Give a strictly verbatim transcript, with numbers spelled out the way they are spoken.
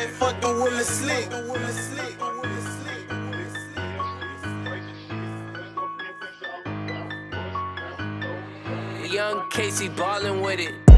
that fuck the will is slick. Young Casey ballin' with it.